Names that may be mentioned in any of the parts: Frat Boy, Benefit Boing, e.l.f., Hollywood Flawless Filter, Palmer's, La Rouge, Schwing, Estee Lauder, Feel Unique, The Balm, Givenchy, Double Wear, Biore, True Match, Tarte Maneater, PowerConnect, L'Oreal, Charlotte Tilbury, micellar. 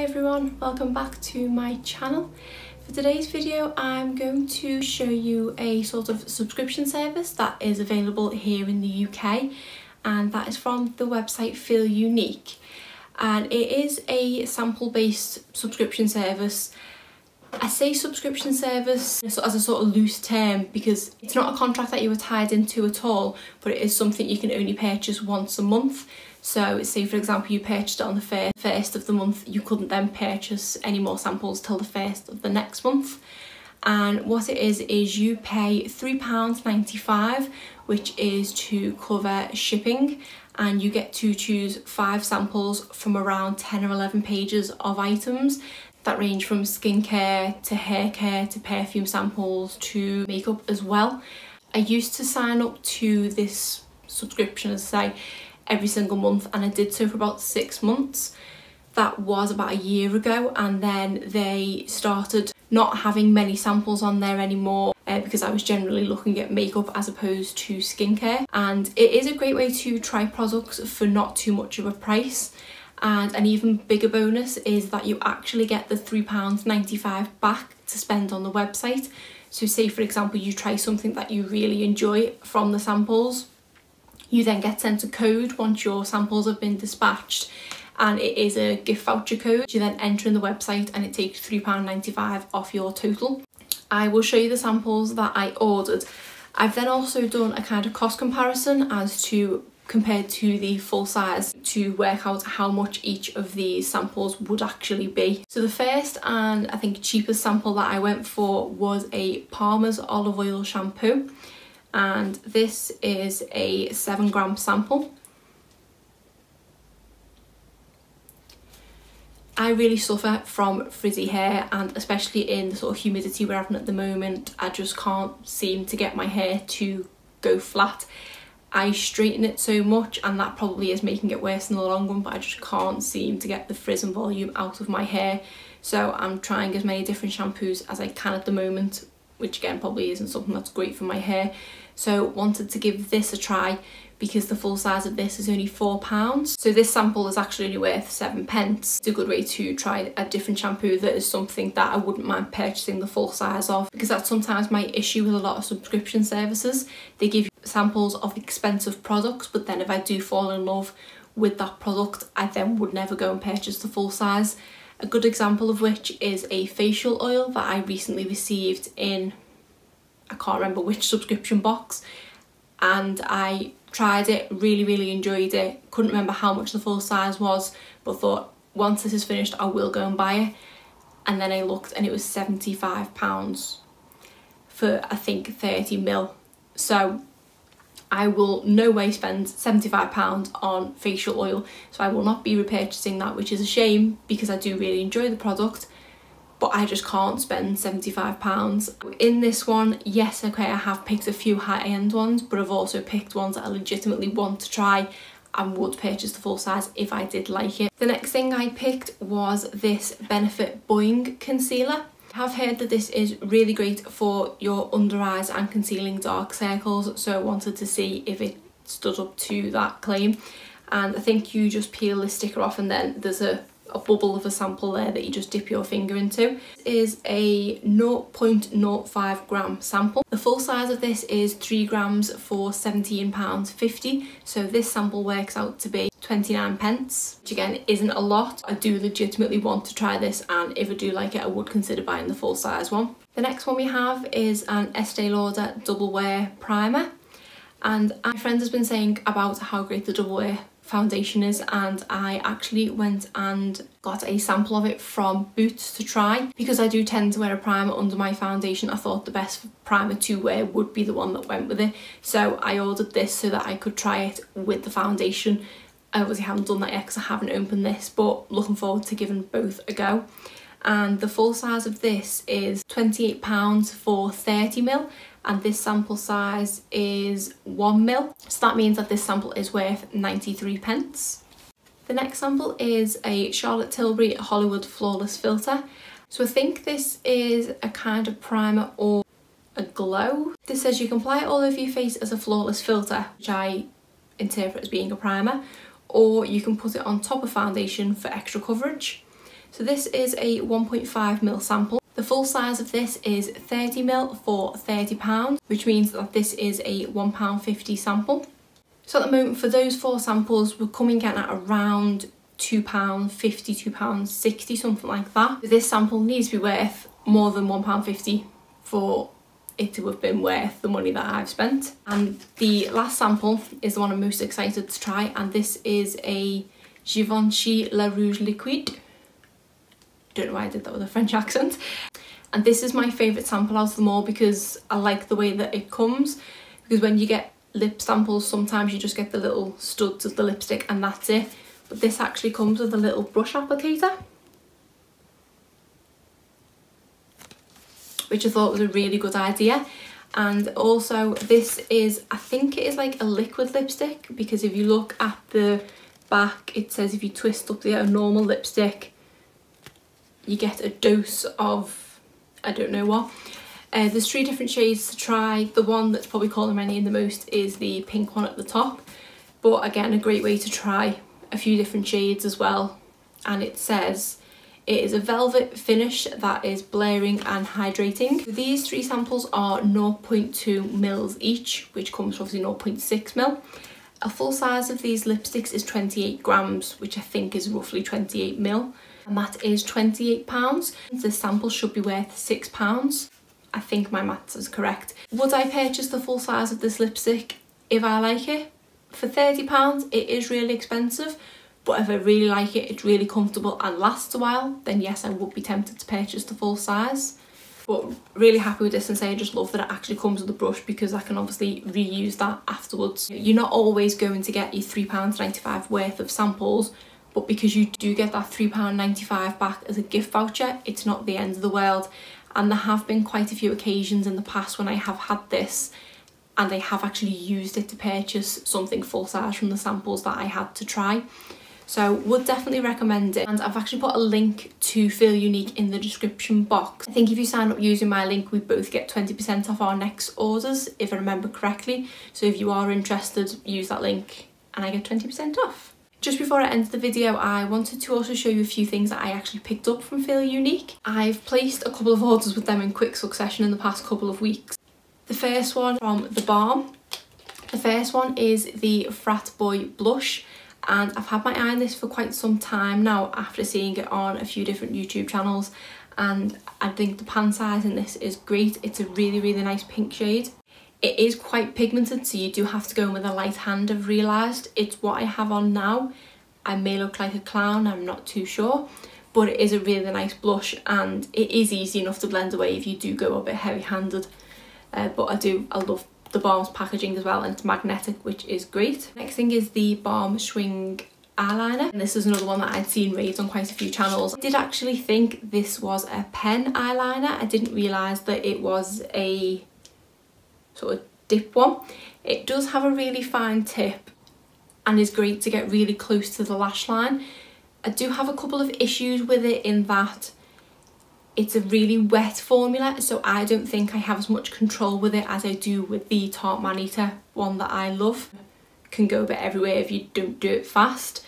Hi everyone, welcome back to my channel. For today's video I'm going to show you a sort of subscription service that is available here in the UK, and that is from the website Feel Unique, and it is a sample based subscription service. I say subscription service as a sort of loose term because it's not a contract that you were tied into at all, but it is something you can only purchase once a month. So say for example you purchased it on the first of the month, you couldn't then purchase any more samples till the first of the next month. And what it is you pay £3.95, which is to cover shipping, and you get to choose 5 samples from around 10 or 11 pages of items that range from skincare to hair care to perfume samples to makeup as well. I used to sign up to this subscription, as I say, every single month, and I did so for about 6 months. That was about a year ago, and then they started not having many samples on there anymore because I was generally looking at makeup as opposed to skincare. And it is a great way to try products for not too much of a price. And an even bigger bonus is that you actually get the £3.95 back to spend on the website. So say for example you try something that you really enjoy from the samples, you then get sent a code once your samples have been dispatched, and it is a gift voucher code. You then enter in the website and it takes £3.95 off your total. I will show you the samples that I ordered. I've then also done a kind of cost comparison as to compared to the full size to work out how much each of these samples would actually be. So the first and I think cheapest sample that I went for was a Palmer's olive oil shampoo, and this is a 7-gram sample. I really suffer from frizzy hair, and especially in the sort of humidity we're having at the moment, I just can't seem to get my hair to go flat. I straighten it so much, and that probably is making it worse in the long run, but I just can't seem to get the frizz and volume out of my hair. So I'm trying as many different shampoos as I can at the moment, which again probably isn't something that's great for my hair. So wanted to give this a try because the full size of this is only £4. So this sample is actually only worth 7p. It's a good way to try a different shampoo that is something that I wouldn't mind purchasing the full size of, because that's sometimes my issue with a lot of subscription services. They give you samples of expensive products, but then if I do fall in love with that product, I then would never go and purchase the full size. A good example of which is a facial oil that I recently received in, I can't remember which subscription box, and I tried it, really enjoyed it, couldn't remember how much the full size was, but thought once this is finished I will go and buy it. And then I looked and it was £75 for I think 30ml. So I will no way spend £75 on facial oil, so I will not be repurchasing that, which is a shame because I do really enjoy the product, but I just can't spend £75. In this one, yes, okay, I have picked a few high-end ones, but I've also picked ones that I legitimately want to try and would purchase the full size if I did like it. The next thing I picked was this Benefit Boing concealer. I have heard that this is really great for your under eyes and concealing dark circles, so I wanted to see if it stood up to that claim. And I think you just peel the sticker off and then there's a bubble of a sample there that you just dip your finger into. This is a 0.05g sample. The full size of this is 3g for £17.50, so this sample works out to be 29p, which again isn't a lot. I do legitimately want to try this, and if I do like it I would consider buying the full size one. The next one we have is an Estee Lauder Double Wear primer, and my friend has been saying about how great the Double Wear foundation is, and I actually went and got a sample of it from Boots to try, because I do tend to wear a primer under my foundation. I thought the best primer to wear would be the one that went with it, so I ordered this so that I could try it with the foundation. I obviously haven't done that yet because I haven't opened this, but looking forward to giving both a go. And the full size of this is £28 for 30ml, and this sample size is 1ml, so that means that this sample is worth 93p. The next sample is a Charlotte Tilbury Hollywood Flawless Filter. So I think this is a kind of primer or a glow. This says you can apply it all over your face as a flawless filter, which I interpret as being a primer, or you can put it on top of foundation for extra coverage. So this is a 1.5ml sample. The full size of this is 30ml for £30, which means that this is a £1.50 sample. So at the moment for those four samples, we're coming in at around £2.50, £2.60, something like that. This sample needs to be worth more than £1.50 for it to have been worth the money that I've spent. And the last sample is the one I'm most excited to try, and this is a Givenchy La Rouge Liquid. Don't know why I did that with a French accent. And this is my favourite sample out of them all because I like the way that it comes, because when you get lip samples sometimes you just get the little studs of the lipstick and that's it, but this actually comes with a little brush applicator, which I thought was a really good idea. And also this is, I think it is like a liquid lipstick, because if you look at the back it says if you twist up the normal lipstick you get a dose of I don't know what. There's three different shades to try. The one that's probably calling my name the most is the pink one at the top, but again a great way to try a few different shades as well. And it says it is a velvet finish that is blurring and hydrating. These three samples are 0.2ml each, which comes to obviously 0.6ml. A full size of these lipsticks is 28 grams, which I think is roughly 28ml, and that is £28. This sample should be worth £6. I think my maths is correct. Would I purchase the full size of this lipstick if I like it? For £30, it is really expensive, but if I really like it, it's really comfortable and lasts a while, then yes, I would be tempted to purchase the full size. But really happy with this, and say I just love that it actually comes with a brush because I can obviously reuse that afterwards. You're not always going to get your £3.95 worth of samples, but because you do get that £3.95 back as a gift voucher, it's not the end of the world. And there have been quite a few occasions in the past when I have had this and I have actually used it to purchase something full size from the samples that I had to try. So would definitely recommend it. And I've actually put a link to Feel Unique in the description box. I think if you sign up using my link, we both get 20% off our next orders, if I remember correctly. So if you are interested, use that link and I get 20% off. Just before I end the video, I wanted to also show you a few things that I actually picked up from Feel Unique. I've placed a couple of orders with them in quick succession in the past couple of weeks. The first one from The Balm. The first one is the Frat Boy blush, and I've had my eye on this for quite some time now after seeing it on a few different YouTube channels, and I think the pan size in this is great. It's a really, really nice pink shade. It is quite pigmented, so you do have to go in with a light hand, I've realised. It's what I have on now. I may look like a clown, I'm not too sure. But it is a really nice blush and it is easy enough to blend away if you do go a bit heavy-handed. But I love the Balm's packaging as well, and it's magnetic, which is great. Next thing is the Balm Schwing eyeliner, and this is another one that I'd seen raised on quite a few channels. I did actually think this was a pen eyeliner. I didn't realise that it was a sort of dip one. It does have a really fine tip and is great to get really close to the lash line. I do have a couple of issues with it in that it's a really wet formula, so I don't think I have as much control with it as I do with the Tarte Maneater one that I love. It can go a bit everywhere if you don't do it fast.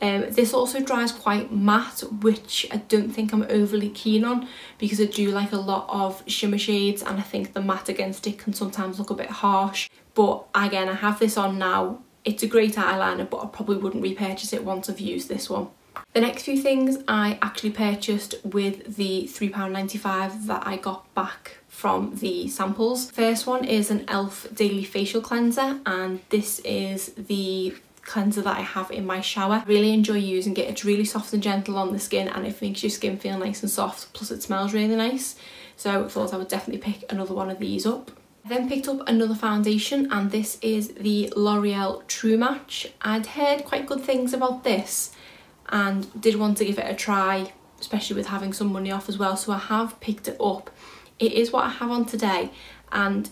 This also dries quite matte, which I don't think I'm overly keen on because I do like a lot of shimmer shades and I think the matte against it can sometimes look a bit harsh. But again, I have this on now. It's a great eyeliner, but I probably wouldn't repurchase it once I've used this one. The next few things I actually purchased with the £3.95 that I got back from the samples. First one is an e.l.f. Daily Facial Cleanser, and this is the cleanser that I have in my shower. I really enjoy using it. It's really soft and gentle on the skin and it makes your skin feel nice and soft, plus it smells really nice. So I thought I would definitely pick another one of these up. I then picked up another foundation, and this is the L'Oreal True Match. I'd heard quite good things about this and did want to give it a try, especially with having some money off as well, so I have picked it up. It is what I have on today and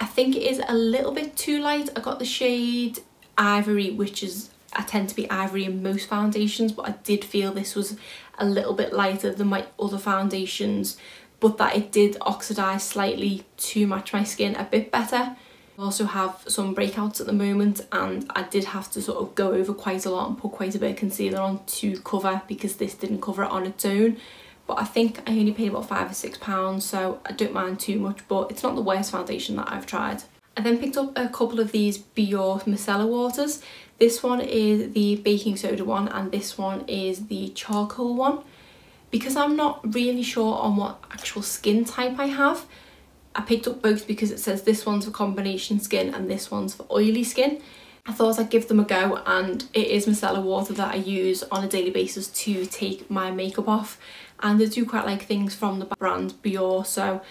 I think it is a little bit too light. I got the shade Ivory, which is, I tend to be ivory in most foundations, but I did feel this was a little bit lighter than my other foundations, but that it did oxidise slightly to match my skin a bit better. I also have some breakouts at the moment, and I did have to sort of go over quite a lot and put quite a bit of concealer on to cover, because this didn't cover it on its own. But I think I only paid about £5 or £6, so I don't mind too much, but it's not the worst foundation that I've tried. I then picked up a couple of these Biore micellar waters. This one is the baking soda one and this one is the charcoal one. Because I'm not really sure on what actual skin type I have, I picked up both because it says this one's for combination skin and this one's for oily skin. I thought I'd give them a go, and it is micellar water that I use on a daily basis to take my makeup off. And I do quite like things from the brand Biore, so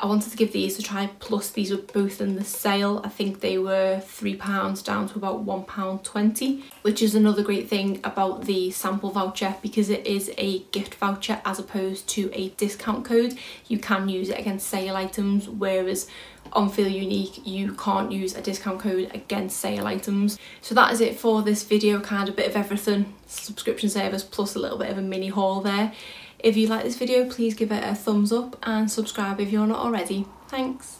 I wanted to give these a try. Plus these were both in the sale. I think they were £3 down to about £1.20, which is another great thing about the sample voucher, because it is a gift voucher as opposed to a discount code. You can use it against sale items, whereas on Feel Unique you can't use a discount code against sale items. So that is it for this video, kind of a bit of everything, subscription service plus a little bit of a mini haul there. If you like this video, please give it a thumbs up and subscribe if you're not already. Thanks.